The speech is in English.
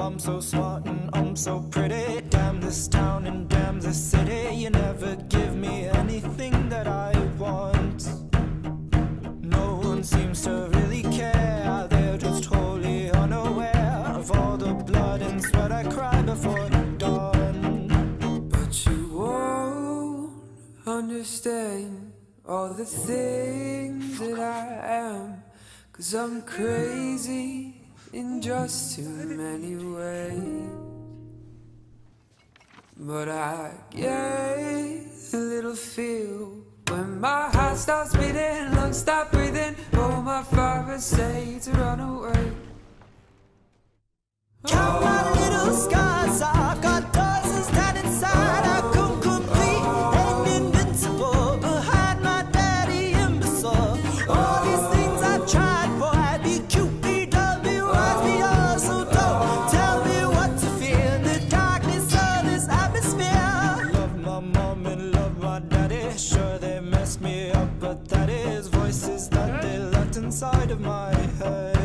I'm so smart and I'm so pretty. Damn this town and damn this city. You never give me anything that I want. No one seems to really care. They're just wholly unaware of all the blood and sweat I cry before dawn. But you won't understand all the things that I am, 'cause I'm crazy in just too many ways. But I get a little feel when my heart starts beating, lungs stop breathing. Oh, my father say to run away. Count my little scars, I've got dozens that inside I come complete and invincible. Behind my daddy imbecile, all these things I've tried, boy. Sure they messed me up, but that is voices that they left inside of my head.